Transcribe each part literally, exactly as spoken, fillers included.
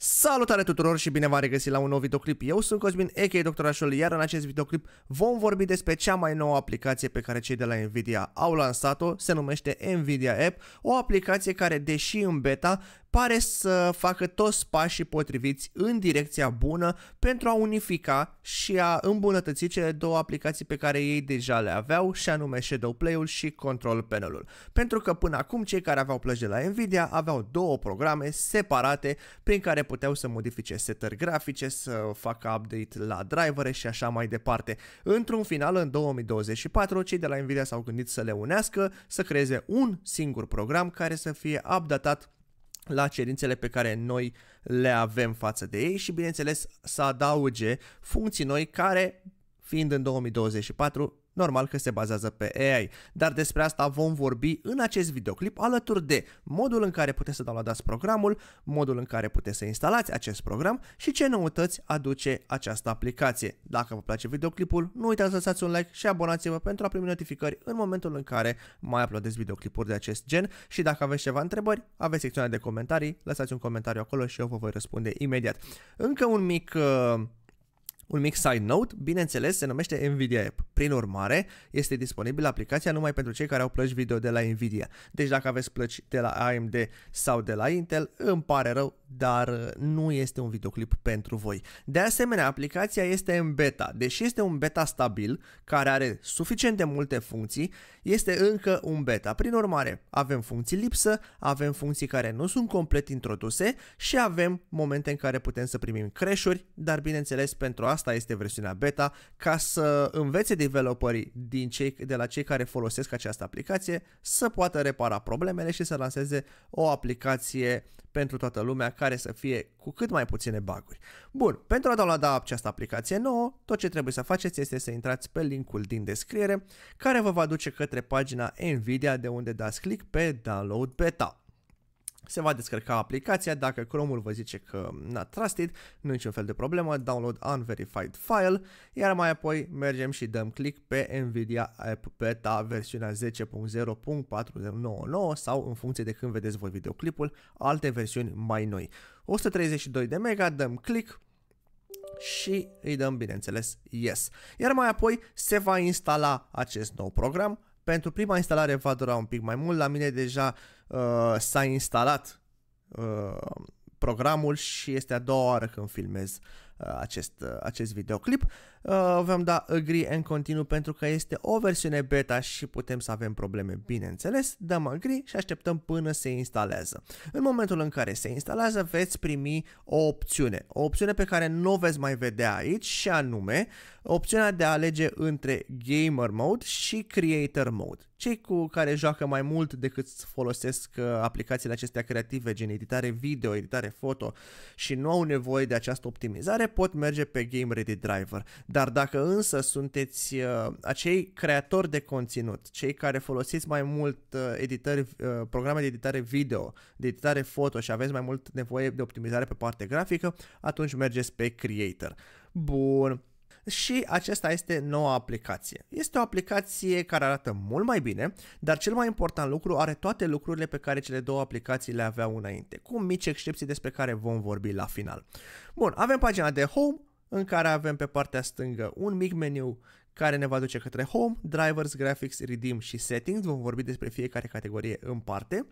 Salutare tuturor și bine v-am regăsit la un nou videoclip. Eu sunt Cosmin, a k a. Doctorașul, iar în acest videoclip vom vorbi despre cea mai nouă aplicație pe care cei de la Nvidia au lansat-o. Se numește Nvidia App, o aplicație care, deși în beta, pare să facă toți pașii potriviți în direcția bună pentru a unifica și a îmbunătăți cele două aplicații pe care ei deja le aveau, și anume ShadowPlay-ul și Control Panel-ul. Pentru că până acum cei care aveau plăci de la Nvidia aveau două programe separate prin care puteau să modifice setări grafice, să facă update la drivere și așa mai departe. Într-un final, în două mii douăzeci și patru, cei de la Nvidia s-au gândit să le unească, să creeze un singur program care să fie updatat la cerințele pe care noi le avem față de ei și, bineînțeles, să adauge funcții noi care, fiind în două mii douăzeci și patru, normal că se bazează pe A I. Dar despre asta vom vorbi în acest videoclip, alături de modul în care puteți să downloadați programul, modul în care puteți să instalați acest program și ce noutăți aduce această aplicație. Dacă vă place videoclipul, nu uitați să lăsați un like și abonați-vă pentru a primi notificări în momentul în care mai uploadez videoclipuri de acest gen. Și dacă aveți ceva întrebări, aveți secțiunea de comentarii, lăsați un comentariu acolo și eu vă voi răspunde imediat. Încă un mic... Uh... Un mic side note, bineînțeles, se numește Nvidia App. Prin urmare, este disponibilă aplicația numai pentru cei care au plăci video de la Nvidia. Deci dacă aveți plăci de la A M D sau de la Intel, îmi pare rău, dar nu este un videoclip pentru voi. De asemenea, aplicația este în beta. Deși este un beta stabil, care are suficient de multe funcții, este încă un beta. Prin urmare, avem funcții lipsă, avem funcții care nu sunt complet introduse și avem momente în care putem să primim crash-uri, dar bineînțeles, pentru asta Asta este versiunea beta, ca să învețe developerii din cei, de la cei care folosesc această aplicație să poată repara problemele și să lanseze o aplicație pentru toată lumea care să fie cu cât mai puține bug-uri. Bun, pentru a downloada această aplicație nouă, tot ce trebuie să faceți este să intrați pe linkul din descriere, care vă va duce către pagina Nvidia, de unde dați click pe Download Beta. Se va descărca aplicația. Dacă Chrome-ul vă zice că not trusted, nu niciun fel de problemă, download unverified file, iar mai apoi mergem și dăm click pe Nvidia App Beta versiunea zece punct zero punct patru zero nouă nouă sau, în funcție de când vedeți voi videoclipul, alte versiuni mai noi. o sută treizeci și doi de mega, dăm click și îi dăm, bineînțeles, yes. Iar mai apoi se va instala acest nou program. Pentru prima instalare va dura un pic mai mult, la mine deja uh, s-a instalat uh, programul și este a doua oară când filmez uh, acest, uh, acest videoclip. Uh, vom da agree and continue pentru că este o versiune beta și putem să avem probleme, bineînțeles. Dăm agree și așteptăm până se instalează. În momentul în care se instalează veți primi o opțiune, o opțiune pe care nu o veți mai vedea aici, și anume opțiunea de a alege între Gamer Mode și Creator Mode. Cei cu care joacă mai mult decât folosesc aplicațiile acestea creative, gen editare video, editare foto, și nu au nevoie de această optimizare, pot merge pe Game Ready Driver. Dar dacă însă sunteți uh, acei creatori de conținut, cei care folosiți mai mult uh, editări, uh, programe de editare video, de editare foto și aveți mai mult nevoie de optimizare pe partea grafică, atunci mergeți pe Creator. Bun. Și acesta este noua aplicație. Este o aplicație care arată mult mai bine, dar cel mai important lucru, are toate lucrurile pe care cele două aplicații le aveau înainte, cu mici excepții despre care vom vorbi la final. Bun, avem pagina de Home, în care avem pe partea stângă un mic meniu care ne va duce către Home, Drivers, Graphics, Redeem și Settings. Vom vorbi despre fiecare categorie în parte.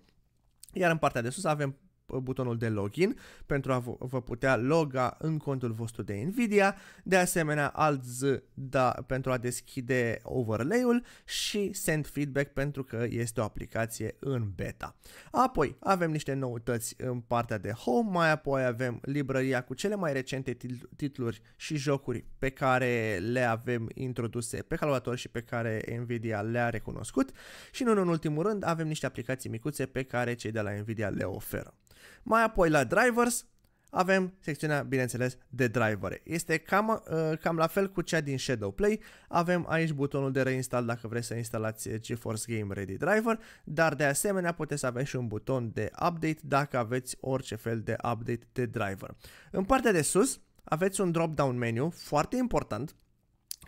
Iar în partea de sus avem butonul de login pentru a vă putea loga în contul vostru de Nvidia, de asemenea Alt Z da, pentru a deschide overlay-ul și Send Feedback pentru că este o aplicație în beta. Apoi avem niște noutăți în partea de Home, mai apoi avem librăria cu cele mai recente titluri și jocuri pe care le avem introduse pe calculator și pe care Nvidia le-a recunoscut și, nu în ultimul rând, avem niște aplicații micuțe pe care cei de la Nvidia le oferă. Mai apoi, la drivers, avem secțiunea, bineînțeles, de drivere. Este cam, cam la fel cu cea din ShadowPlay. Avem aici butonul de reinstall dacă vreți să instalați GeForce Game Ready Driver, dar de asemenea puteți să aveți și un buton de update dacă aveți orice fel de update de driver. În partea de sus aveți un drop-down menu foarte important,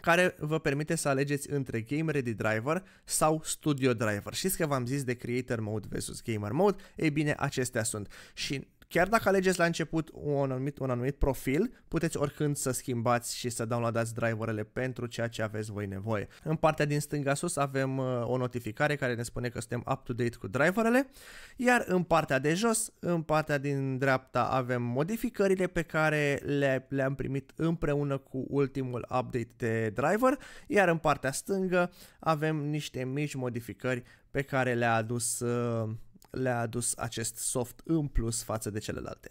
care vă permite să alegeți între Game Ready Driver sau Studio Driver. Știți că v-am zis de Creator Mode versus Gamer Mode? Ei bine, acestea sunt. Și Chiar dacă alegeți la început un anumit, un anumit profil, puteți oricând să schimbați și să downloadați driverele pentru ceea ce aveți voi nevoie. În partea din stânga sus avem o notificare care ne spune că suntem up-to-date cu driverele, iar în partea de jos, în partea din dreapta avem modificările pe care le, le-am primit împreună cu ultimul update de driver, iar în partea stângă avem niște mici modificări pe care le-a adus... le-a adus acest soft în plus față de celelalte.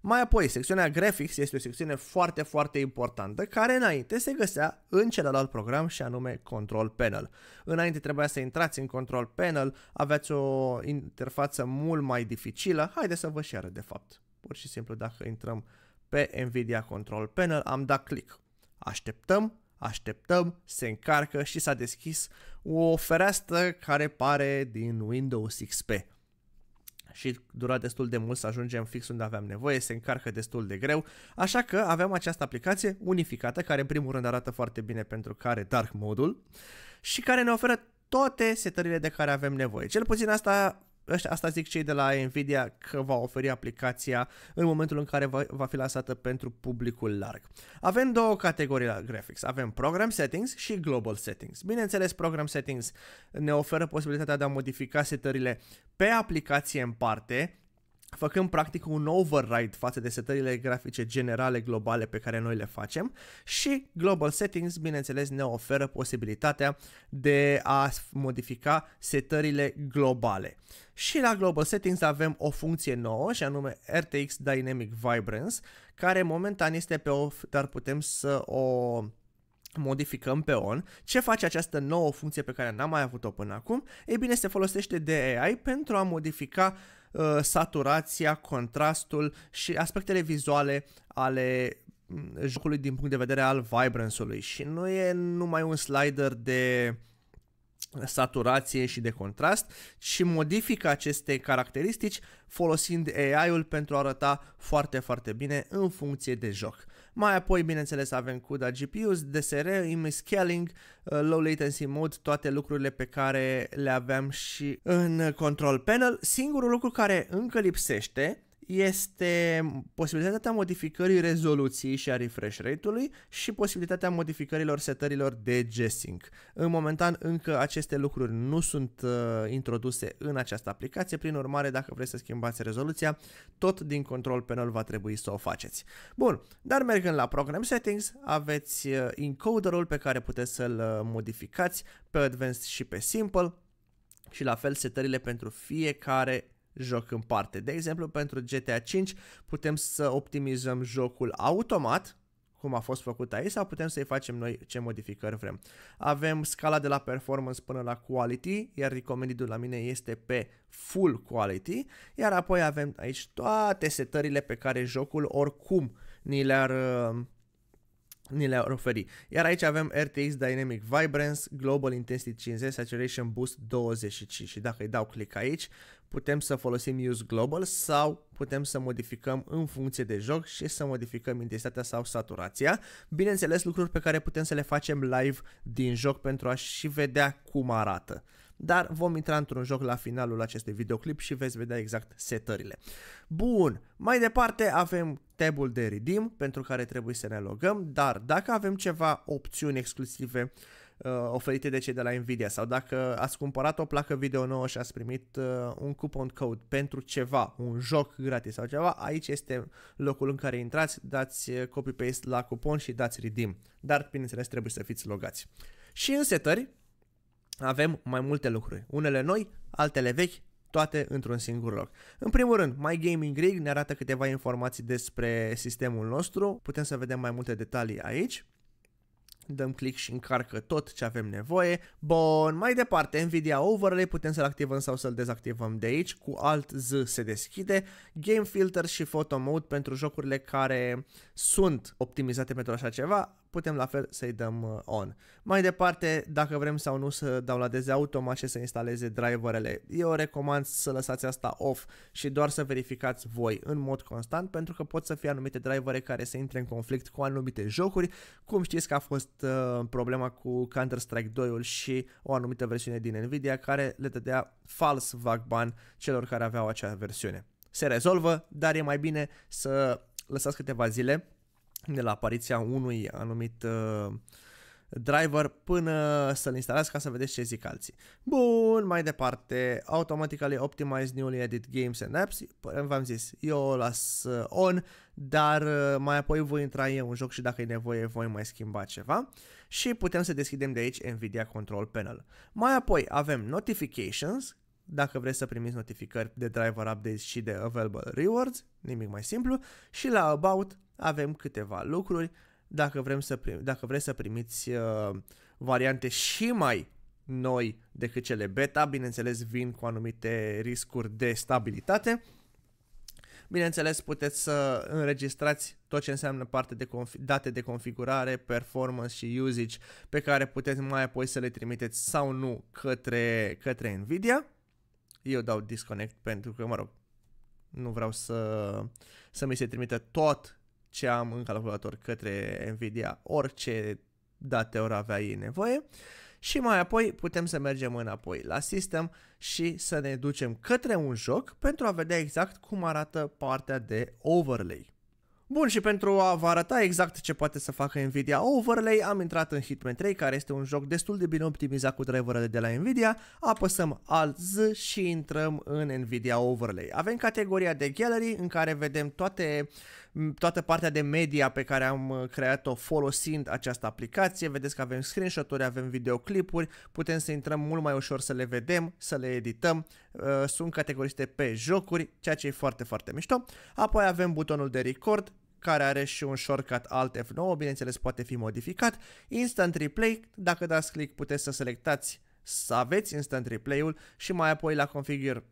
Mai apoi, secțiunea Graphics este o secțiune foarte, foarte importantă, care înainte se găsea în celălalt program și anume Control Panel. Înainte trebuia să intrați în Control Panel, aveați o interfață mult mai dificilă. Haideți să vă și arăt de fapt. Pur și simplu, dacă intrăm pe Nvidia Control Panel, am dat click. Așteptăm. Așteptăm, se încarcă și s-a deschis o fereastră care pare din Windows X P. Și dura destul de mult să ajungem fix unde aveam nevoie, se încarcă destul de greu, așa că avem această aplicație unificată, care în primul rând arată foarte bine pentru că are dark mode-ul și care ne oferă toate setările de care avem nevoie. Cel puțin asta... Asta zic cei de la Nvidia, că va oferi aplicația în momentul în care va fi lansată pentru publicul larg. Avem două categorii la graphics. Avem Program Settings și Global Settings. Bineînțeles, Program Settings ne oferă posibilitatea de a modifica setările pe aplicație în parte, făcând practic un override față de setările grafice generale globale pe care noi le facem, și Global Settings, bineînțeles, ne oferă posibilitatea de a modifica setările globale. Și la Global Settings avem o funcție nouă și anume R T X Dynamic Vibrance, care momentan este pe off, dar putem să o modificăm pe on. Ce face această nouă funcție pe care n-am mai avut-o până acum? Ei bine, se folosește de A I pentru a modifica uh, saturația, contrastul și aspectele vizuale ale jocului din punct de vedere al vibrance-ului. Și nu e numai un slider de saturație și de contrast, și modifică aceste caracteristici folosind A I-ul pentru a arăta foarte, foarte bine în funcție de joc. Mai apoi, bineînțeles, avem CUDA G P Us, D S R, image scaling, low latency mode, toate lucrurile pe care le aveam și în Control Panel. Singurul lucru care încă lipsește este posibilitatea modificării rezoluției și a refresh rate-ului și posibilitatea modificărilor setărilor de G-Sync. În momentan încă aceste lucruri nu sunt uh, introduse în această aplicație, prin urmare dacă vreți să schimbați rezoluția, tot din Control Panel va trebui să o faceți. Bun, dar mergând la Program Settings, aveți uh, encoderul pe care puteți să-l uh, modificați pe Advanced și pe Simple și la fel setările pentru fiecare joc în parte. De exemplu, pentru G T A cinci putem să optimizăm jocul automat, cum a fost făcut aici, sau putem să-i facem noi ce modificări vrem. Avem scala de la performance până la quality, iar recomandul la mine este pe full quality, iar apoi avem aici toate setările pe care jocul oricum ni le-ar ni le-ar oferi. Iar aici avem R T X Dynamic Vibrance, Global Intensity cincizeci, Saturation Boost douăzeci și cinci și dacă îi dau click aici, putem să folosim Use Global sau putem să modificăm în funcție de joc și să modificăm intensitatea sau saturația. Bineînțeles, lucruri pe care putem să le facem live din joc pentru a și vedea cum arată. Dar vom intra într-un joc la finalul acestui videoclip și veți vedea exact setările. Bun, mai departe avem tabul de redeem pentru care trebuie să ne logăm, dar dacă avem ceva opțiuni exclusive uh, oferite de cei de la Nvidia sau dacă ați cumpărat o placă video nouă și ați primit uh, un coupon code pentru ceva, un joc gratis sau ceva, aici este locul în care intrați, dați copy-paste la cupon și dați redeem, dar bineînțeles trebuie să fiți logați. Și în setări avem mai multe lucruri, unele noi, altele vechi, toate într-un singur loc. În primul rând, My Gaming Rig ne arată câteva informații despre sistemul nostru, putem să vedem mai multe detalii aici. Dăm click și încarcă tot ce avem nevoie. Bun, mai departe, Nvidia Overlay, putem să-l activăm sau să-l dezactivăm de aici. Cu Alt Z se deschide. Game Filter și Photo Mode pentru jocurile care sunt optimizate pentru așa ceva, putem la fel să-i dăm on. Mai departe, dacă vrem sau nu să downloadeze automat și să instaleze driverele, eu recomand să lăsați asta off și doar să verificați voi în mod constant, pentru că pot să fie anumite drivere care se intre în conflict cu anumite jocuri, cum știți că a fost problema cu Counter-Strike doi-ul și o anumită versiune din Nvidia care le dădea fals V A C ban celor care aveau acea versiune. se rezolvă, dar e mai bine să lăsați câteva zile de la apariția unui anumit uh, driver până să-l instalați, ca să vedeți ce zic alții. Bun, mai departe, automatically optimize newly added games and apps. V-am zis, eu o las on, dar mai apoi voi intra eu în joc și dacă e nevoie voi mai schimba ceva. Și putem să deschidem de aici Nvidia Control Panel. Mai apoi avem notifications, dacă vreți să primiți notificări de driver updates și de available rewards, nimic mai simplu. Și la about avem câteva lucruri. Dacă, vrem să prim, dacă vreți să primiți uh, variante și mai noi decât cele beta, bineînțeles vin cu anumite riscuri de stabilitate. Bineînțeles puteți să înregistrați tot ce înseamnă parte de date de configurare, performance și usage, pe care puteți mai apoi să le trimiteți sau nu către, către Nvidia. Eu dau disconnect pentru că, mă rog, nu vreau să, să mi se trimită tot ce am în calculator către Nvidia, orice date ori avea ei nevoie. Și mai apoi putem să mergem înapoi la sistem și să ne ducem către un joc pentru a vedea exact cum arată partea de overlay. Bun, și pentru a vă arăta exact ce poate să facă Nvidia Overlay, am intrat în Hitman trei, care este un joc destul de bine optimizat cu driverele de la Nvidia, apăsăm Alt Z și intrăm în Nvidia Overlay. Avem categoria de Gallery, în care vedem toate, toată partea de media pe care am creat-o folosind această aplicație. Vedeți că avem screenshot-uri, avem videoclipuri, putem să intrăm mult mai ușor să le vedem, să le edităm, sunt categorizate pe jocuri, ceea ce e foarte, foarte mișto. Apoi avem butonul de record, care are și un shortcut Alt F nouă, bineînțeles poate fi modificat. Instant Replay, dacă dați click puteți să selectați să aveți Instant Replay-ul și mai apoi la Configure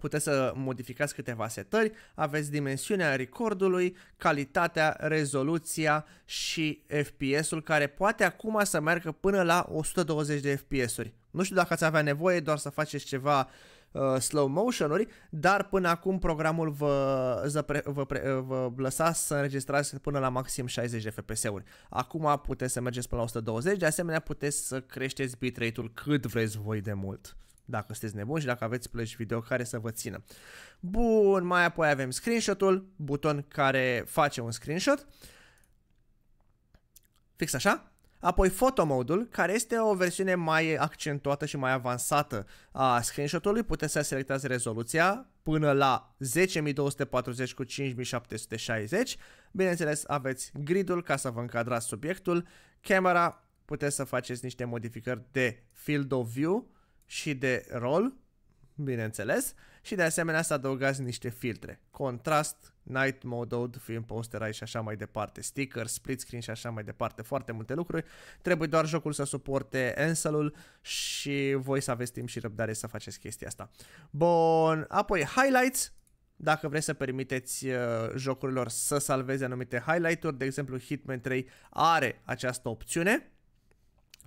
puteți să modificați câteva setări. Aveți dimensiunea recordului, calitatea, rezoluția și F P S-ul, care poate acum să meargă până la o sută douăzeci de F P S-uri. Nu știu dacă ați avea nevoie doar să faceți ceva Uh, slow motion-uri, dar până acum programul vă, zăpre, vă, pre, vă lăsa să înregistrați până la maxim șaizeci de F P S-uri. Acum puteți să mergeți până la o sută douăzeci, de asemenea puteți să creșteți bitrate-ul cât vreți voi de mult, dacă sunteți nebuni și dacă aveți plăci video care să vă țină. Bun, mai apoi avem screenshot-ul, buton care face un screenshot, fix așa. Apoi photomodul, care este o versiune mai accentuată și mai avansată a screenshot-ului. Puteți să selectați rezoluția până la zece mii două sute patruzeci cu cinci mii șapte sute șaizeci. Bineînțeles aveți grid-ul ca să vă încadrați subiectul. Camera, puteți să faceți niște modificări de field of view și de roll, bineînțeles. Și de asemenea să adăugați niște filtre. Contrast, night mode, film posterize și așa mai departe, sticker, split screen și așa mai departe, foarte multe lucruri. Trebuie doar jocul să suporte Ansel-ul și voi să aveți timp și răbdare să faceți chestia asta. Bun, apoi highlights, dacă vreți să permiteți uh, jocurilor să salveze anumite highlight-uri, de exemplu Hitman trei are această opțiune.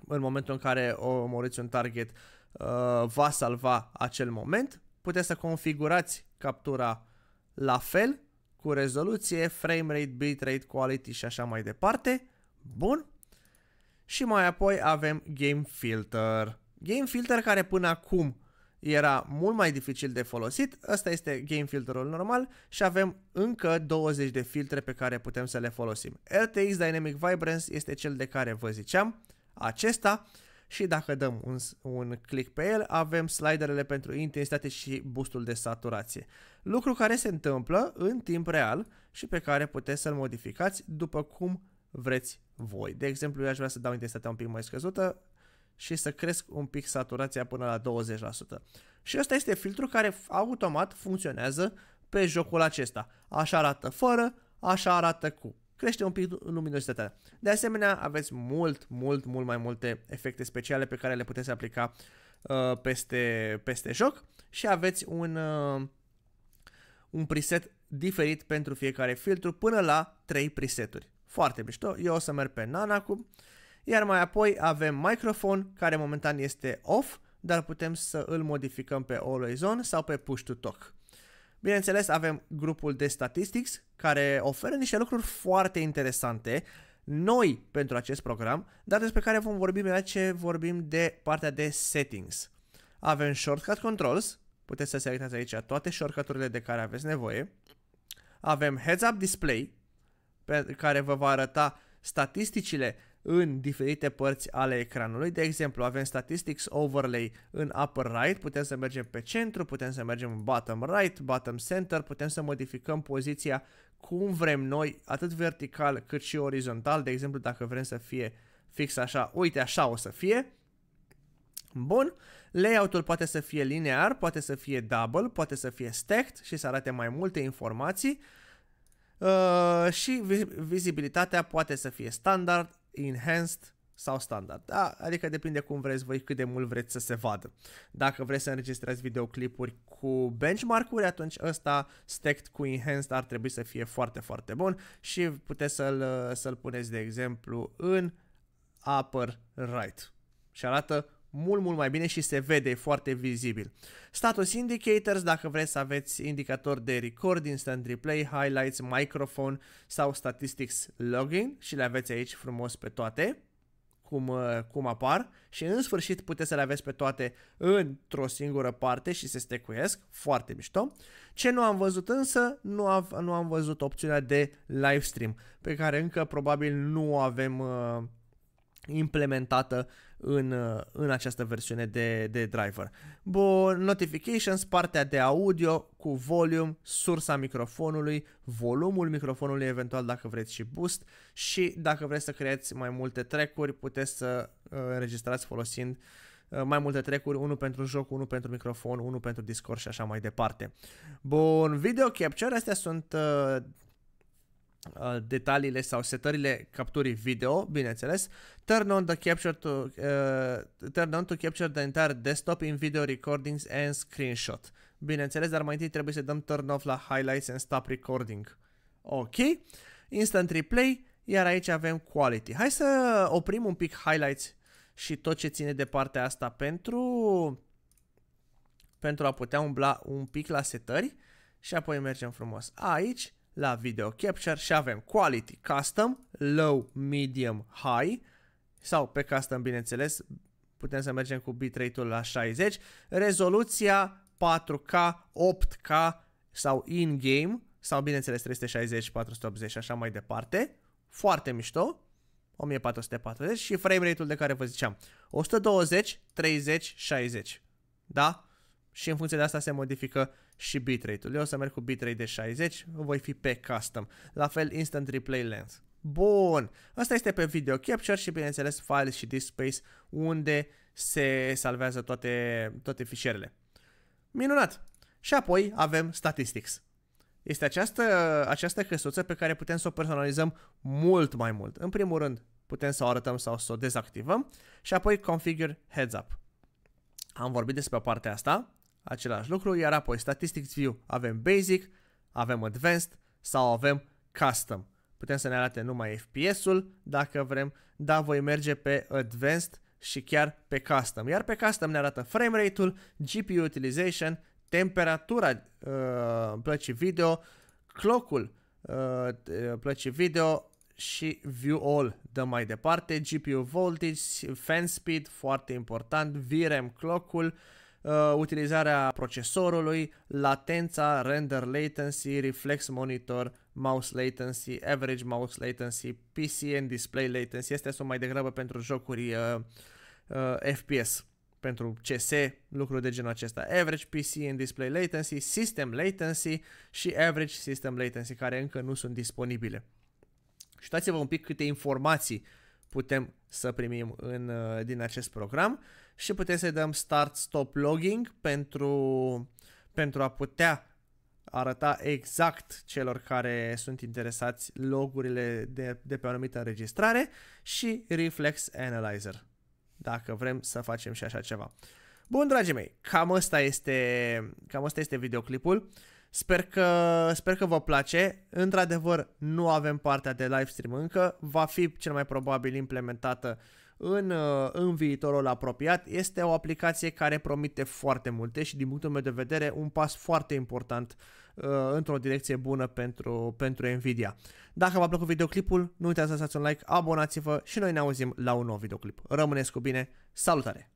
În momentul în care omoriți un target uh, va salva acel moment. Puteți să configurați captura la fel, cu rezoluție, framerate, bitrate, quality și așa mai departe. Bun. Și mai apoi avem Game Filter. Game Filter care până acum era mult mai dificil de folosit. Ăsta este Game Filterul normal și avem încă douăzeci de filtre pe care putem să le folosim. R T X Dynamic Vibrance este cel de care vă ziceam, acesta. Și dacă dăm un, un click pe el, avem sliderele pentru intensitate și boostul de saturație. Lucru care se întâmplă în timp real și pe care puteți să-l modificați după cum vreți voi. De exemplu, eu aș vrea să dau intensitatea un pic mai scăzută și să cresc un pic saturația până la douăzeci la sută. Și ăsta este filtrul care automat funcționează pe jocul acesta. Așa arată fără, așa arată cu. Crește un pic luminositatea. De asemenea, aveți mult, mult, mult mai multe efecte speciale pe care le puteți aplica uh, peste, peste joc și aveți un, uh, un preset diferit pentru fiecare filtru, până la trei preseturi. Foarte mișto. Eu o să merg pe Nana acum. Iar mai apoi avem microfon, care momentan este off, dar putem să îl modificăm pe Always On sau pe Push to Talk. Bineînțeles, avem grupul de statistics, care oferă niște lucruri foarte interesante, noi pentru acest program, dar despre care vom vorbi mai ce vorbim de partea de settings. Avem shortcut controls, Puteți să selectați aici toate shortcut-urile de care aveți nevoie. Avem Heads-Up Display, pe care vă va arăta statisticile în diferite părți ale ecranului. De exemplu, avem Statistics Overlay în Upper Right, putem să mergem pe centru, putem să mergem în Bottom Right, Bottom Center, putem să modificăm poziția cum vrem noi, atât vertical cât și orizontal. De exemplu, dacă vrem să fie fix așa, uite, așa o să fie. Bun, layout-ul poate să fie linear, poate să fie double, poate să fie stacked și să arate mai multe informații. Uh, și vizibilitatea poate să fie standard, enhanced sau standard. Da, adică depinde cum vreți voi, cât de mult vreți să se vadă. Dacă vreți să înregistrați videoclipuri cu benchmark-uri, atunci ăsta stacked cu enhanced ar trebui să fie foarte, foarte bun și puteți să-l să-l puneți, de exemplu, în upper right. Și arată mult, mult mai bine și se vede foarte vizibil. Status Indicators, dacă vreți să aveți indicatori de record, instant replay, highlights, microphone sau statistics login și le aveți aici frumos pe toate, cum, cum apar. Și în sfârșit puteți să le aveți pe toate într-o singură parte și se stecuiesc, foarte mișto. Ce nu am văzut însă, nu am, nu am văzut opțiunea de live stream, pe care încă probabil nu avem uh, implementată în, în această versiune de, de driver. Bun, notifications, partea de audio cu volume, sursa microfonului, volumul microfonului eventual dacă vreți și boost și dacă vreți să creați mai multe track-uri puteți să uh, înregistrați folosind uh, mai multe track-uri, unul pentru joc, unul pentru microfon, unul pentru Discord și așa mai departe. Bun, video capture, astea sunt uh, detaliile sau setările capturii video, bineînțeles. Turn on the capture to uh, turn on to capture the entire desktop in video recordings and screenshot. Bineînțeles, dar mai întâi trebuie să dăm turn off la highlights and stop recording. Ok. Instant replay, iar aici avem quality. Hai să oprim un pic highlights și tot ce ține de partea asta pentru pentru a putea umbla un pic la setări și apoi mergem frumos aici la video capture și avem quality custom, low, medium, high sau pe custom bineînțeles putem să mergem cu bitrate-ul la șaizeci, rezoluția patru K, opt K sau in-game sau bineînțeles trei sute șaizeci, patru sute optzeci și așa mai departe, foarte mișto, o mie patru sute patruzeci și frame rate-ul de care vă ziceam, o sută douăzeci, treizeci, șaizeci, da? Și în funcție de asta se modifică și bitrate-ul. Eu o să merg cu bitrate de șaizeci, voi fi pe custom. La fel instant replay length. Bun, asta este pe video capture și bineînțeles file și disk space unde se salvează toate, toate fișierele. Minunat! Și apoi avem statistics. Este această, această căsuță pe care putem să o personalizăm mult mai mult. În primul rând putem să o arătăm sau să o dezactivăm și apoi configure heads up. Am vorbit despre partea asta, același lucru, iar apoi Statistics View avem Basic, avem Advanced sau avem Custom. Putem să ne arate numai F P S-ul dacă vrem, dar voi merge pe Advanced și chiar pe Custom. Iar pe Custom ne arată frame rate-ul, G P U Utilization, temperatura uh, plăcii video, clock-ul uh, plăcii video și View All dă mai departe, G P U Voltage, Fan Speed, foarte important, V RAM Clock-ul, uh, utilizarea procesorului, latența, Render Latency, Reflex Monitor, Mouse Latency, Average Mouse Latency, P C and Display Latency, astea sunt mai degrabă pentru jocuri uh, uh, F P S, pentru C S, lucruri de genul acesta, Average P C and Display Latency, System Latency și Average System Latency, care încă nu sunt disponibile. Și uitați-vă un pic câte informații putem să primim în, din acest program și putem să-i dăm Start Stop Logging pentru, pentru a putea arăta exact celor care sunt interesați logurile de, de pe o anumită înregistrare și Reflex Analyzer, dacă vrem să facem și așa ceva. Bun, dragii mei, cam asta este, cam asta este videoclipul. Sper că, sper că vă place, într-adevăr nu avem partea de live stream încă, va fi cel mai probabil implementată în, în viitorul apropiat. Este o aplicație care promite foarte multe și din punctul meu de vedere un pas foarte important uh, într-o direcție bună pentru, pentru Nvidia. Dacă v-a plăcut videoclipul, nu uitați să lăsați un like, abonați-vă și noi ne auzim la un nou videoclip. Rămâneți cu bine, salutare!